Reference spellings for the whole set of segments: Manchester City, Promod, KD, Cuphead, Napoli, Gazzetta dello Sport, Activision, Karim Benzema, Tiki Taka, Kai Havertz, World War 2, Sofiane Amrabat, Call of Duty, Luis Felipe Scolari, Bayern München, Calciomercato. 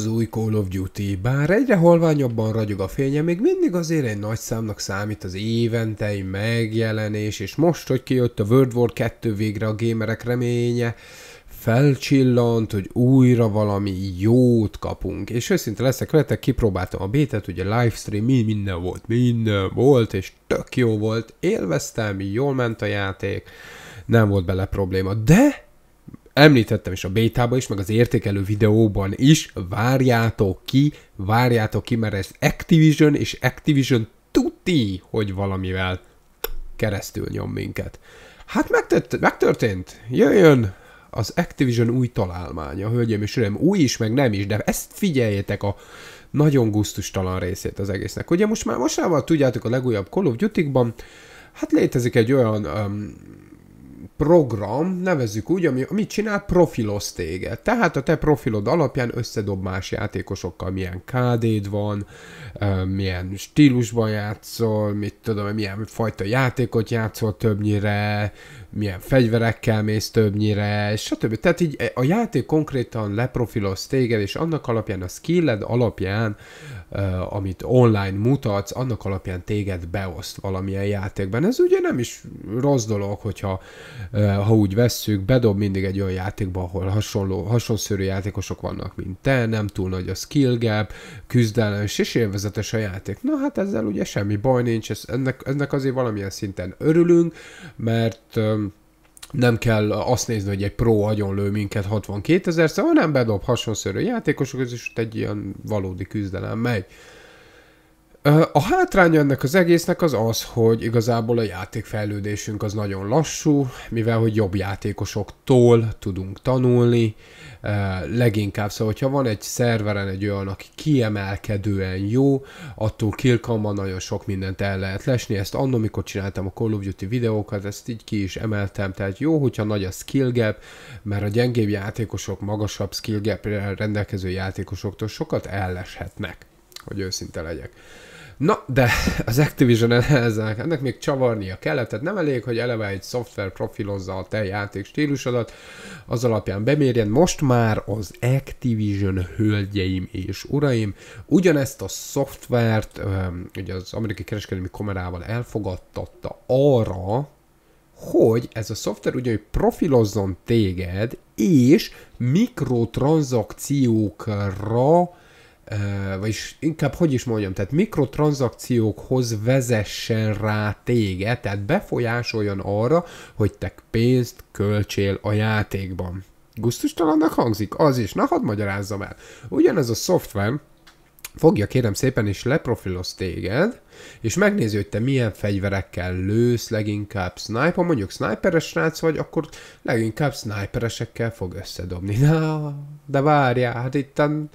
az új Call of Duty, bár egyre halványabban ragyog a fénye, még mindig azért egy nagy számnak számít az éventei megjelenés, és most, hogy kijött a World War 2 végre a gémerek reménye, felcsillant, hogy újra valami jót kapunk. És őszinte leszek veletek, kipróbáltam a bétát, ugye livestream, minden volt, és tök jó volt, élveztem, jól ment a játék, nem volt bele probléma, de... Említettem is a bétában is, meg az értékelő videóban is, várjátok ki, mert ez Activision, és Activision tuti, hogy valamivel keresztül nyom minket. Hát megtörtént, jöjjön az Activision új találmánya, hölgyeim és uraim, új is, meg nem is, de ezt figyeljétek a nagyon gusztustalan részét az egésznek. Ugye most már mostával tudjátok, a legújabb Call of Duty-ban, hát létezik egy olyan... program, nevezzük úgy, amit csinál, profiloz téged. Tehát a te profilod alapján összedob más játékosokkal, milyen KD-d van, milyen stílusban játszol, mit tudom, milyen fajta játékot játszol többnyire, milyen fegyverekkel mész többnyire, stb. Tehát így a játék konkrétan leprofiloz téged, és annak alapján, a skilled alapján, amit online mutatsz, annak alapján téged beoszt valamilyen játékban. Ez ugye nem is rossz dolog, hogyha ha úgy vesszük, bedob mindig egy olyan játékba, ahol hasonszörű játékosok vannak, mint te, nem túl nagy a skill gap, küzdelmes és élvezetes a játék. Na hát ezzel ugye semmi baj nincs, ennek azért valamilyen szinten örülünk, mert nem kell azt nézni, hogy egy pro agyonlő minket 62 000-szer, hanem bedob hasonszörű játékosok, ez is egy ilyen valódi küzdelem megy. A hátránya ennek az egésznek az az, hogy igazából a játékfejlődésünk az nagyon lassú, mivel hogy jobb játékosoktól tudunk tanulni, leginkább, szóval, hogyha van egy szerveren egy olyan, aki kiemelkedően jó, attól killkamban nagyon sok mindent el lehet lesni, ezt anno, mikor csináltam a Call of Duty videókat, ezt így ki is emeltem, tehát jó, hogyha nagy a skill gap, mert a gyengébb játékosok magasabb skill gap-re rendelkező játékosoktól sokat elleshetnek, hogy őszinte legyek. Na, de az Activision ennek még csavarnia kellett, tehát nem elég, hogy eleve egy szoftver profilozza a te játék stílusodat, az alapján bemérjen. Most már az Activision, hölgyeim és uraim, ugyanezt a szoftvert ugye az amerikai kereskedelmi kamerával elfogadtatta arra, hogy ez a szoftver ugyanúgy profilozzon téged, és mikrotranzakciókra, vagyis inkább, hogy is mondjam, tehát mikrotranszakciókhoz vezessen rá téged, tehát befolyásoljon arra, hogy te pénzt költsél a játékban. Gusztustalannak hangzik? Az is. Na, hadd magyarázzam el. Ugyanez a szoftver fogja, kérem szépen, és leprofiloz téged, és megnézi, hogy te milyen fegyverekkel lősz, leginkább sniper, mondjuk sniperes srác vagy, akkor leginkább sniperesekkel fog összedobni. Na, de várjál, hát itten...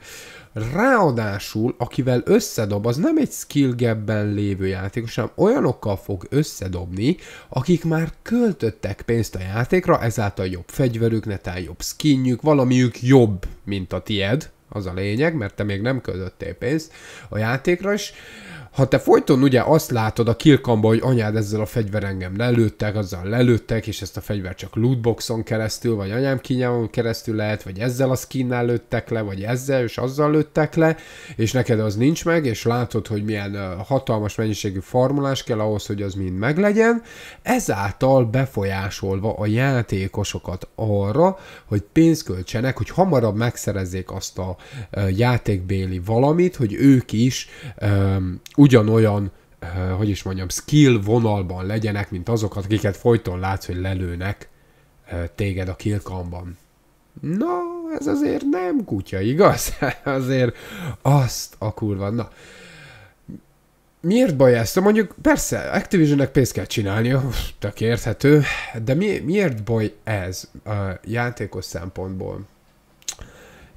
Ráadásul, akivel összedob, az nem egy skill gap-ben lévő játékos, hanem olyanokkal fog összedobni, akik már költöttek pénzt a játékra, ezáltal jobb fegyverük, netán jobb skinjük, valamiük jobb, mint a tied, az a lényeg, mert te még nem költöttél pénzt a játékra, és ha te folyton ugye azt látod a killkamban, hogy anyád, ezzel a fegyver engem lelőttek, azzal lelőttek, és ezt a fegyver csak lootboxon keresztül, vagy anyám kínjában keresztül lehet, vagy ezzel a skinnel lőttek le, vagy ezzel és azzal lőttek le, és neked az nincs meg, és látod, hogy milyen hatalmas mennyiségű farmolás kell ahhoz, hogy az mind meglegyen, ezáltal befolyásolva a játékosokat arra, hogy pénzt költsenek, hogy hamarabb megszerezzék azt a játékbéli valamit, hogy ők is ugyanolyan, hogy is mondjam, skill vonalban legyenek, mint azok, akiket folyton látsz, hogy lelőnek téged a killkamban. Na, ez azért nem kutya, igaz? Azért azt a kurva. Na, miért baj ez? Mondjuk persze, Activisionnek pénzt kell csinálnia, tök érthető, de miért baj ez a játékos szempontból?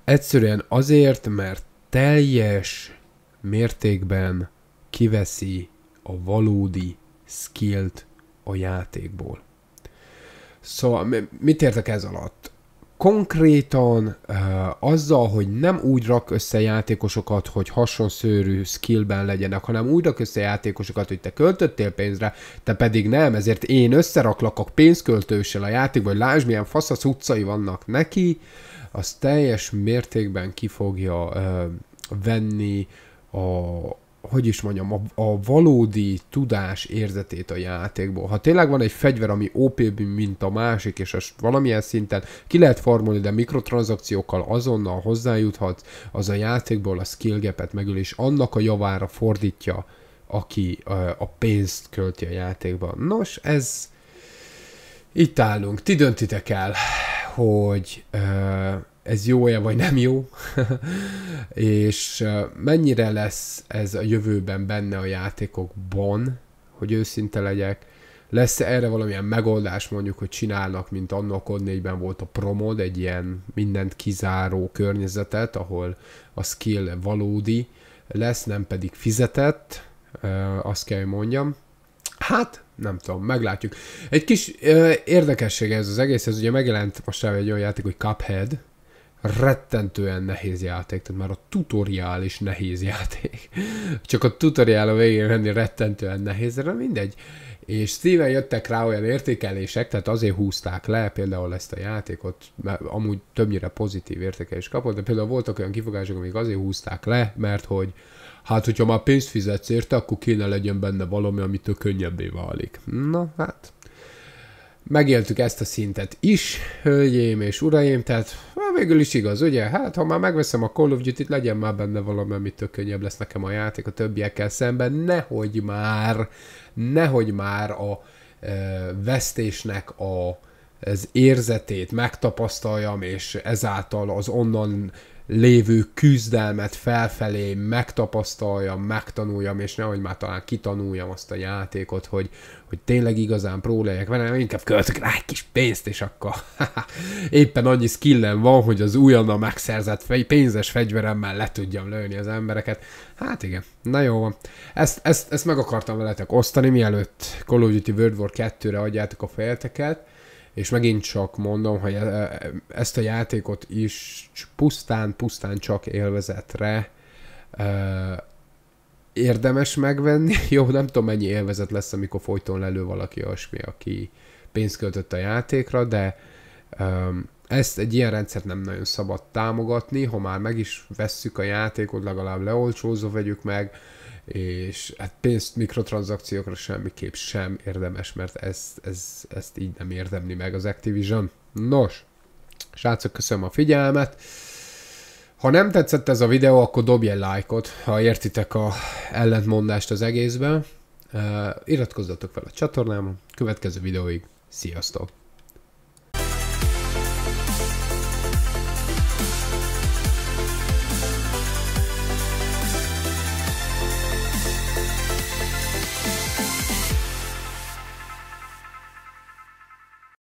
Egyszerűen azért, mert teljes mértékben kiveszi a valódi skillt a játékból. Szóval mit értek ez alatt? Konkrétan azzal, hogy nem úgy rak össze játékosokat, hogy hasonszörű skillben legyenek, hanem úgy rak össze játékosokat, hogy te költöttél pénzre, te pedig nem, ezért én összeraklak a pénzköltőssel a játékba, hogy lásd, milyen fasz utcai vannak neki, az teljes mértékben ki fogja venni a valódi tudás érzetét a játékból. Ha tényleg van egy fegyver, ami OP-b, mint a másik, és azt valamilyen szinten ki lehet farmolni, de mikrotranszakciókkal azonnal hozzájuthatsz, az a játékból a skill gap-et megöl, és annak a javára fordítja, aki a pénzt költi a játékban. Nos, ez... Itt állunk. Ti döntitek el, hogy... ez jó-e, vagy nem jó, és mennyire lesz ez a jövőben benne a játékokban, hogy őszinte legyek, lesz-e erre valamilyen megoldás, mondjuk, hogy csinálnak, mint annak Cod 4-ben volt a promod, egy ilyen mindent kizáró környezetet, ahol a skill valódi lesz, nem pedig fizetett, azt kell, hogy mondjam. Hát, nem tudom, meglátjuk. Egy kis érdekessége ez az egész, ez ugye megjelent most egy olyan játék, hogy Cuphead, rettentően nehéz játék, tehát már a tutoriál is nehéz játék. Csak a tutoriál a végén lenni rettentően nehéz, de mindegy. És szíven jöttek rá olyan értékelések, tehát azért húzták le például ezt a játékot, mert amúgy többnyire pozitív értékelés kapott, de például voltak olyan kifogások, amik azért húzták le, mert hogy hát, hogyha már pénzt fizetsz érte, akkor kéne legyen benne valami, amitől könnyebbé válik. Na, hát... Megéltük ezt a szintet is, hölgyeim és uraim, tehát végül is igaz, ugye? Hát, ha már megveszem a Call of Duty-t, legyen már benne valami, amitől könnyebb lesz nekem a játék a többiekkel szemben, nehogy már a vesztésnek az érzetét megtapasztaljam, és ezáltal az onnan lévő küzdelmet felfelé megtapasztaljam, megtanuljam, és nehogy már talán kitanuljam azt a játékot, hogy tényleg igazán pró legyek vele, inkább költök rá egy kis pénzt, és akkor éppen annyi skillem van, hogy az újonnan megszerzett pénzes fegyveremmel le tudjam lőni az embereket. Hát igen, na jó van. Ezt meg akartam veletek osztani, mielőtt Call of Duty World War 2-re adjátok a fejeteket. És megint csak mondom, hogy ezt a játékot is pusztán csak élvezetre érdemes megvenni. Jó, nem tudom, mennyi élvezet lesz, amikor folyton lelő valaki olyasmi, aki pénzt költött a játékra, de ezt egy ilyen rendszert nem nagyon szabad támogatni. Ha már meg is vesszük a játékot, legalább leolcsózva vegyük meg, és hát pénzt mikrotranszakciókra semmiképp sem érdemes, mert ezt így nem érdemli meg az Activision. Nos, srácok, köszönöm a figyelmet. Ha nem tetszett ez a videó, akkor dobj egy lájkot, ha értitek a ellentmondást az egészben. Iratkozzatok fel a csatornámra, következő videóig, sziasztok!